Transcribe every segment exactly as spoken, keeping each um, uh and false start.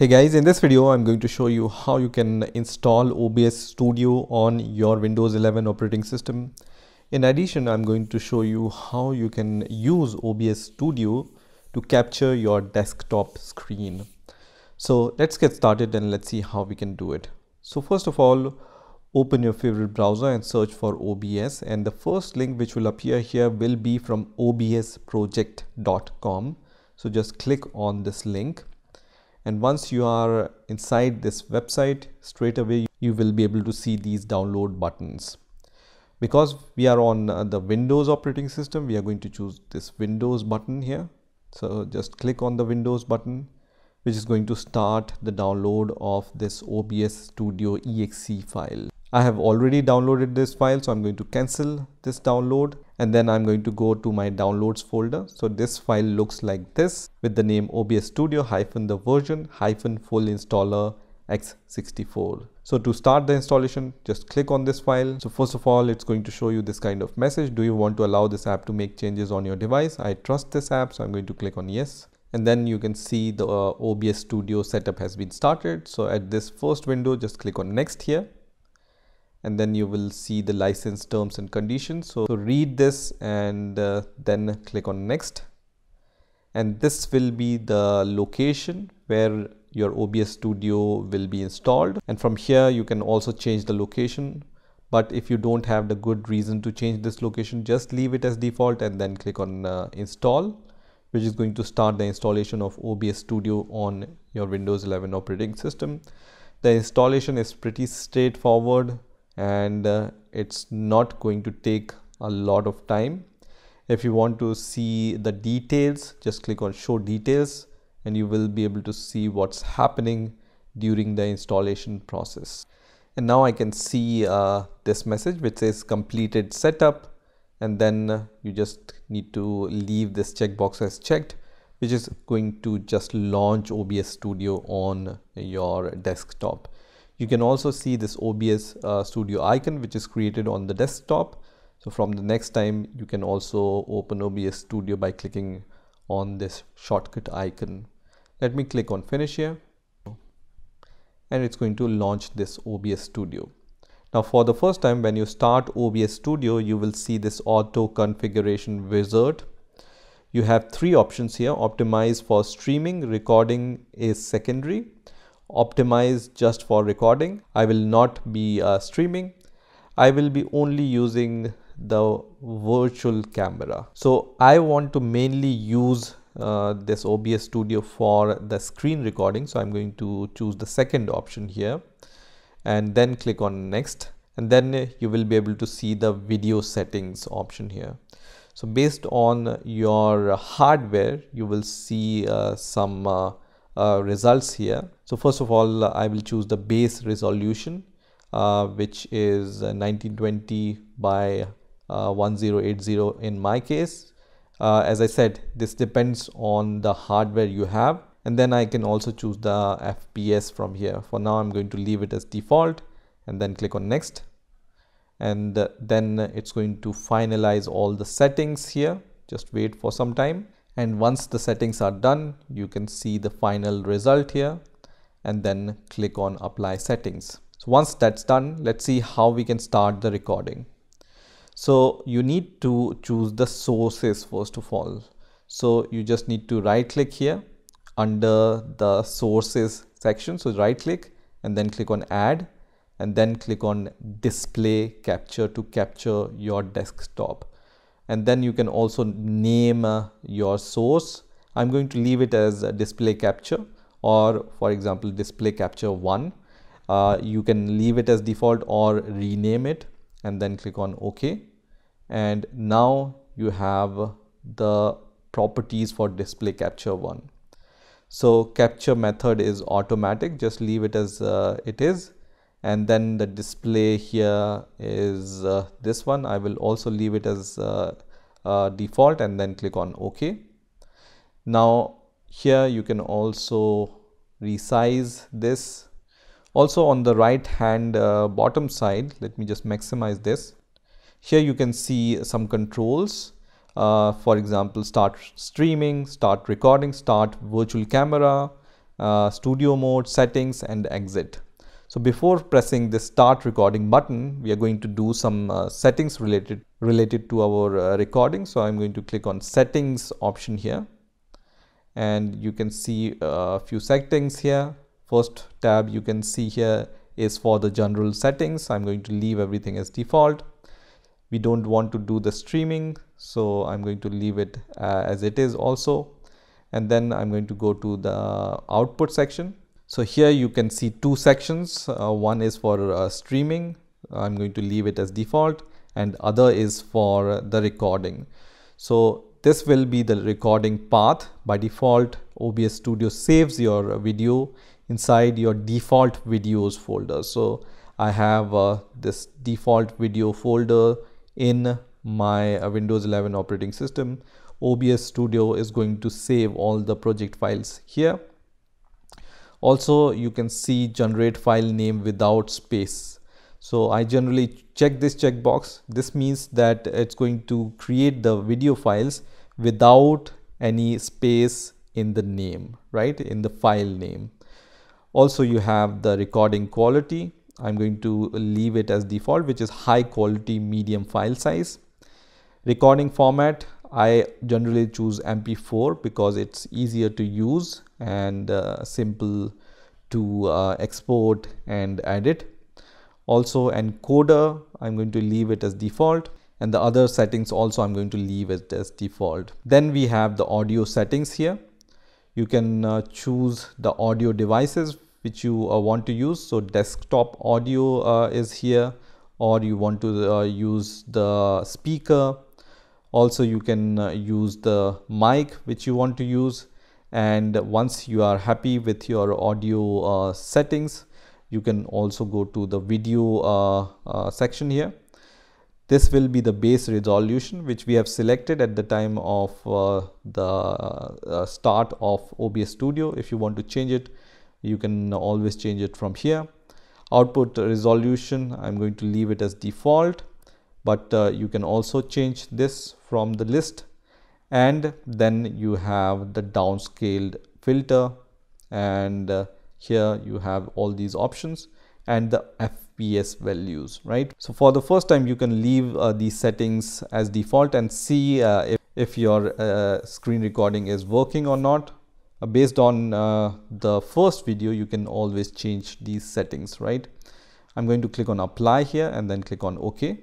Hey guys, in this video I'm going to show you how you can install O B S Studio on your Windows eleven operating system. In addition, I'm going to show you how you can use O B S Studio to capture your desktop screen. So let's get started and let's see how we can do it. So first of all, open your favorite browser and search for O B S, and the first link which will appear here will be from O B S project dot com. So just click on this link. And once you are inside this website, straight away you will be able to see these download buttons. Because we are on uh, the Windows operating system, we are going to choose this Windows button here. So just click on the Windows button, which is going to start the download of this O B S Studio E X E file. I have already downloaded this file, so I'm going to cancel this download, and then I'm going to go to my downloads folder. So this file looks like this with the name O B S Studio hyphen the version hyphen full installer x sixty-four. So to start the installation, just click on this file. So first of all, it's going to show you this kind of message. Do you want to allow this app to make changes on your device? I trust this app, so I'm going to click on yes. And then you can see the uh, O B S Studio setup has been started. So at this first window, just click on next here. And then you will see the license terms and conditions. So, so read this and uh, then click on next. And this will be the location where your O B S Studio will be installed. And from here you can also change the location. But if you don't have the good reason to change this location, just leave it as default and then click on uh, install, which is going to start the installation of O B S Studio on your Windows eleven operating system. The installation is pretty straightforward. And uh, it's not going to take a lot of time. If you want to see the details, just click on show details and you will be able to see what's happening during the installation process. And now I can see uh, this message which says completed setup, and then uh, you just need to leave this checkbox as checked, which is going to just launch O B S Studio on your desktop. You can also see this O B S uh, Studio icon, which is created on the desktop. So from the next time, you can also open O B S Studio by clicking on this shortcut icon. Let me click on finish here. And it's going to launch this O B S Studio. Now for the first time, when you start O B S Studio, you will see this auto configuration wizard. You have three options here. Optimize for streaming, recording is secondary. Optimize just for recording. I will not be uh, streaming. I will be only using the virtual camera. So I want to mainly use uh, this O B S Studio for the screen recording. So I'm going to choose the second option here and then click on next. And then you will be able to see the video settings option here. So based on your hardware, you will see uh, some uh, Uh, results here. So first of all, uh, I will choose the base resolution, uh, which is nineteen twenty by ten eighty in my case. Uh, as I said, this depends on the hardware you have. And then I can also choose the F P S from here. For now, I'm going to leave it as default and then click on next. And uh, then it's going to finalize all the settings here. Just wait for some time. And once the settings are done, you can see the final result here and then click on apply settings. So once that's done, let's see how we can start the recording. So you need to choose the sources first of all. So you just need to right click here under the sources section. So right click and then click on add and then click on display capture to capture your desktop. And then you can also name uh, your source. I'm going to leave it as a display capture, or for example, display capture one. Uh, you can leave it as default or rename it and then click on OK. And now you have the properties for display capture one. So capture method is automatic. Just leave it as uh, it is. And then the display here is uh, this one. I will also leave it as uh, uh, default and then click on OK. Now here you can also resize this. Also on the right hand uh, bottom side, let me just maximize this. Here you can see some controls. Uh, for example, start streaming, start recording, start virtual camera, uh, studio mode, settings, and exit. So before pressing this start recording button, we are going to do some uh, settings related related to our uh, recording. So I'm going to click on settings option here, and you can see a few settings here. First tab you can see here is for the general settings. I'm going to leave everything as default. We don't want to do the streaming, so I'm going to leave it uh, as it is also. And then I'm going to go to the output section. So here you can see two sections, uh, one is for uh, streaming, I'm going to leave it as default, and other is for the recording. So this will be the recording path. By default, O B S Studio saves your video inside your default videos folder. So I have uh, this default video folder in my uh, Windows eleven operating system. O B S Studio is going to save all the project files here. Also, you can see generate file name without space. So I generally check this checkbox. This means that it's going to create the video files without any space in the name, right? In the file name. Also, you have the recording quality. I'm going to leave it as default, which is high quality, medium file size. Recording format, I generally choose M P four because it's easier to use and uh, simple to uh, export and edit. Also encoder, I'm going to leave it as default, and the other settings also I'm going to leave it as default. Then we have the audio settings here. You can uh, choose the audio devices which you uh, want to use. So desktop audio uh, is here, or you want to uh, use the speaker. Also, you can uh, use the mic which you want to use, and once you are happy with your audio uh, settings, you can also go to the video uh, uh, section here. This will be the base resolution which we have selected at the time of uh, the uh, start of O B S Studio. If you want to change it, you can always change it from here. Output resolution, I'm going to leave it as default, but uh, you can also change this from the list. And then you have the downscaled filter, and uh, here you have all these options and the F P S values, right? So for the first time, you can leave uh, these settings as default and see uh, if, if your uh, screen recording is working or not. Uh, based on uh, the first video, you can always change these settings, right? I'm going to click on apply here and then click on OK.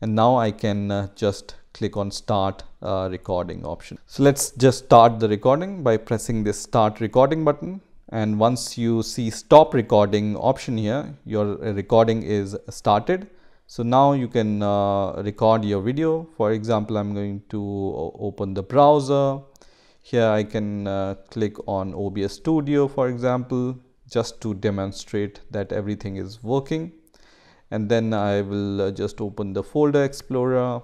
And now I can uh, just click on start uh, recording option. So let's just start the recording by pressing this start recording button. And once you see stop recording option here, your recording is started. So now you can uh, record your video. For example, I'm going to open the browser. Here I can uh, click on O B S Studio, for example, just to demonstrate that everything is working. And then I will uh, just open the folder explorer,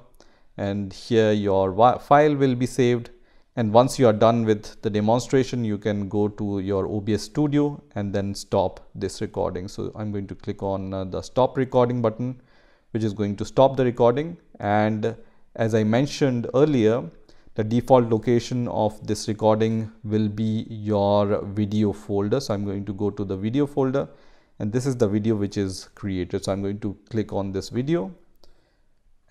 and here your file will be saved. And once you are done with the demonstration, you can go to your O B S Studio and then stop this recording. So I'm going to click on uh, the stop recording button, which is going to stop the recording. And as I mentioned earlier, the default location of this recording will be your video folder. So I'm going to go to the video folder, and this is the video which is created. So I'm going to click on this video,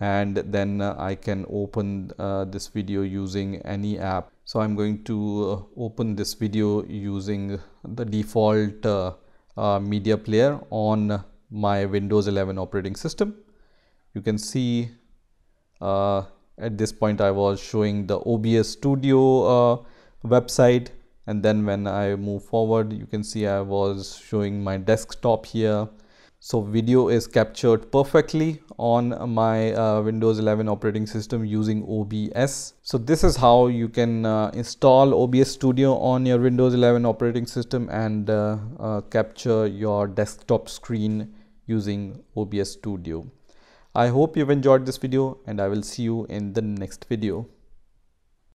and then uh, I can open uh, this video using any app. So I'm going to uh, open this video using the default uh, uh, media player on my Windows eleven operating system. You can see uh, at this point I was showing the O B S Studio uh, website, and then when I move forward, you can see I was showing my desktop here. So video is captured perfectly on my uh, Windows eleven operating system using O B S. So this is how you can uh, install O B S Studio on your Windows eleven operating system and uh, uh, capture your desktop screen using O B S Studio. I hope you've enjoyed this video, and I will see you in the next video.